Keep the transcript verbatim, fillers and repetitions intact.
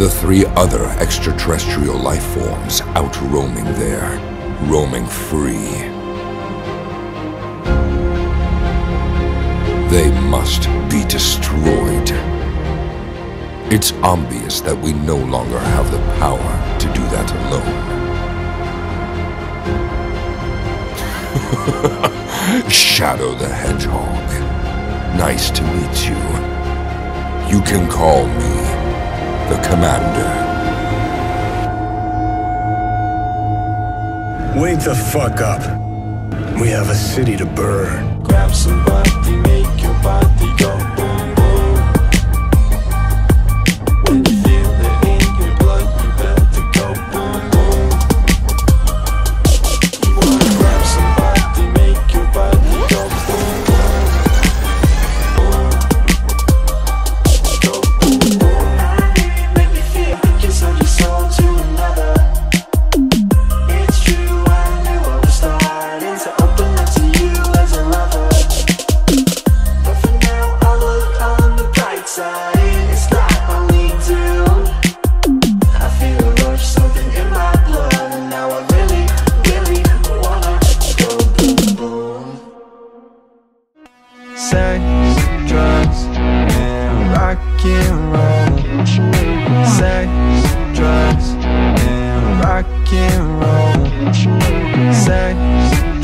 the three other extraterrestrial life forms out roaming there, roaming free. They must be destroyed. It's obvious that we no longer have the power to do that alone. Shadow the Hedgehog, nice to meet you. You can call me the Commander. Wake the fuck up. We have a city to burn. Grab somebody, make your body go boom boom. Sex, drugs, and rock and roll. Sex,